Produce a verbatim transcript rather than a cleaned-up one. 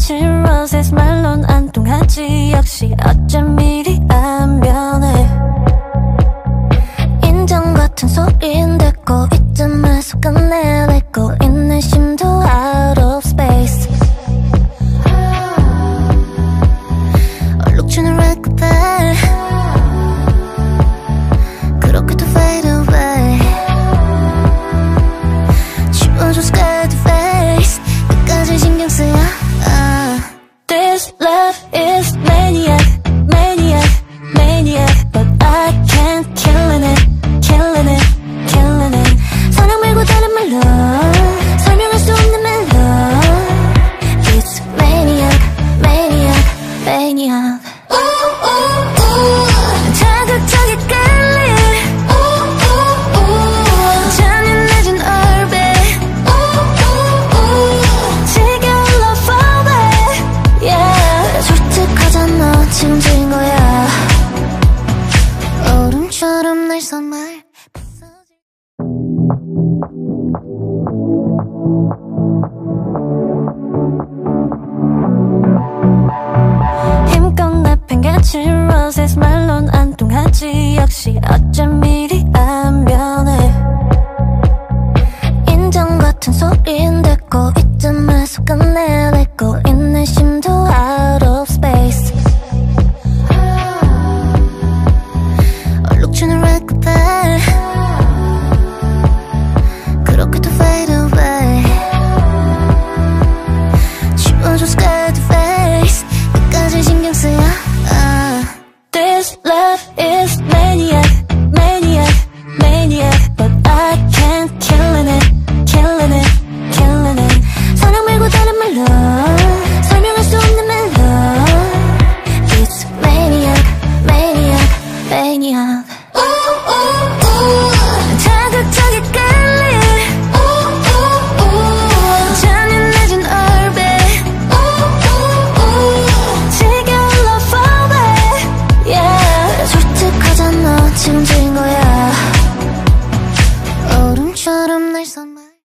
같이 roses 말론 안 통하지. 역시 어쩜 이리 안 변해. 인정 같은 소린 듣고 이쯤에서 끝내내고 있는 심도 out of space. 얼룩진 red carpet 그렇게도 fade away. 지워줘 scared face 끝까지 신경 쓰여. uh. This love is maniac, maniac, maniac, but I can't killing it, killing it, killing it. 사랑 말고 다른 말로 설명할 수 없는 말로. It's maniac, maniac, maniac. 힘껏 내 팽개친 roses 말론 안 통하지. 역시 어쩜